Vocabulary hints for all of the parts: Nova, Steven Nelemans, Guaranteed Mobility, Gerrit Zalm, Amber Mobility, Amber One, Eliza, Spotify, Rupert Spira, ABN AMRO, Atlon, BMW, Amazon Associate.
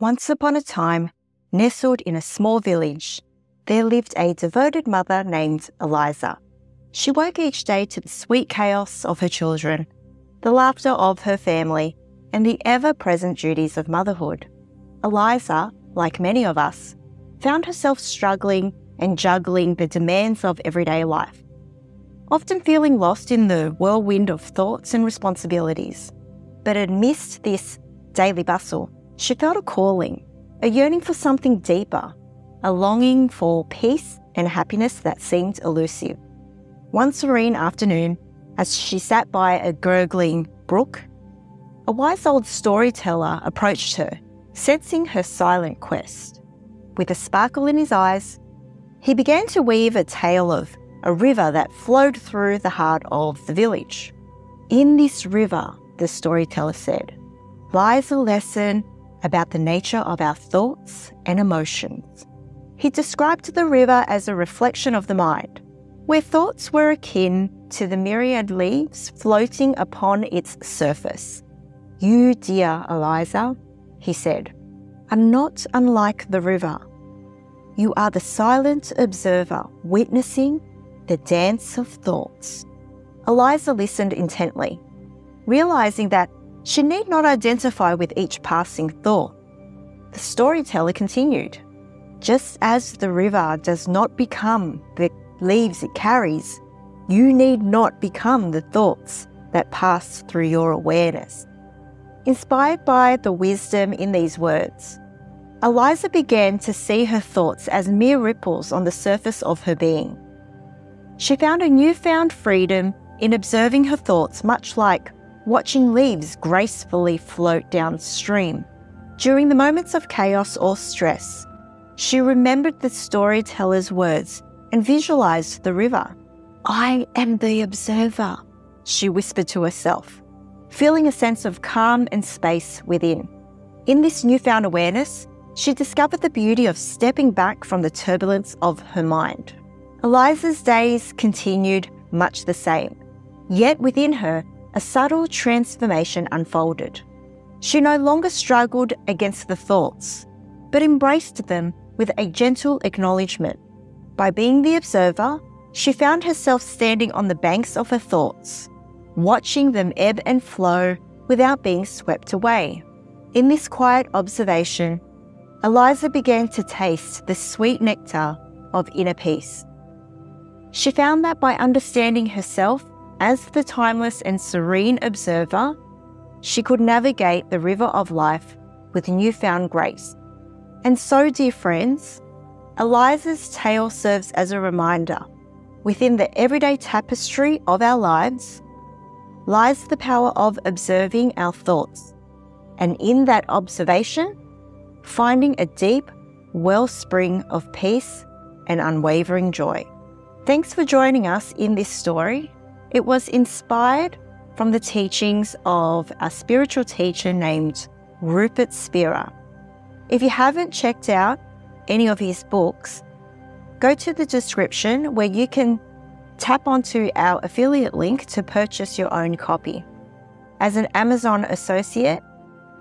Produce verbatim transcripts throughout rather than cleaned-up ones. Once upon a time, nestled in a small village, there lived a devoted mother named Eliza. She woke each day to the sweet chaos of her children, the laughter of her family, and the ever-present duties of motherhood. Eliza, like many of us, found herself struggling and juggling the demands of everyday life, often feeling lost in the whirlwind of thoughts and responsibilities. But amidst this daily bustle, she felt a calling, a yearning for something deeper, a longing for peace and happiness that seemed elusive. One serene afternoon, as she sat by a gurgling brook, a wise old storyteller approached her, sensing her silent quest. With a sparkle in his eyes, he began to weave a tale of a river that flowed through the heart of the village. "In this river," the storyteller said, "lies a lesson about the nature of our thoughts and emotions." He described the river as a reflection of the mind, where thoughts were akin to the myriad leaves floating upon its surface. "You, dear Eliza," he said, "are not unlike the river. You are the silent observer, witnessing the dance of thoughts." Eliza listened intently, realizing that she need not identify with each passing thought. The storyteller continued, "Just as the river does not become the leaves it carries, you need not become the thoughts that pass through your awareness." Inspired by the wisdom in these words, Eliza began to see her thoughts as mere ripples on the surface of her being. She found a newfound freedom in observing her thoughts, much like watching leaves gracefully float downstream. During the moments of chaos or stress, she remembered the storyteller's words and visualized the river. "I am the observer," she whispered to herself, feeling a sense of calm and space within. In this newfound awareness, she discovered the beauty of stepping back from the turbulence of her mind. Eliza's days continued much the same, yet within her, a subtle transformation unfolded. She no longer struggled against the thoughts, but embraced them with a gentle acknowledgement. By being the observer, she found herself standing on the banks of her thoughts, watching them ebb and flow without being swept away. In this quiet observation, Eliza began to taste the sweet nectar of inner peace. She found that by understanding herself as the timeless and serene observer, she could navigate the river of life with newfound grace. And so, dear friends, Eliza's tale serves as a reminder. Within the everyday tapestry of our lives lies the power of observing our thoughts, and in that observation, finding a deep wellspring of peace and unwavering joy. Thanks for joining us in this story. It was inspired from the teachings of a spiritual teacher named Rupert Spira. If you haven't checked out any of his books, go to the description where you can tap onto our affiliate link to purchase your own copy. As an Amazon associate,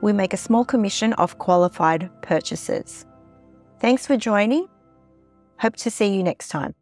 we make a small commission off qualified purchases. Thanks for joining. Hope to see you next time.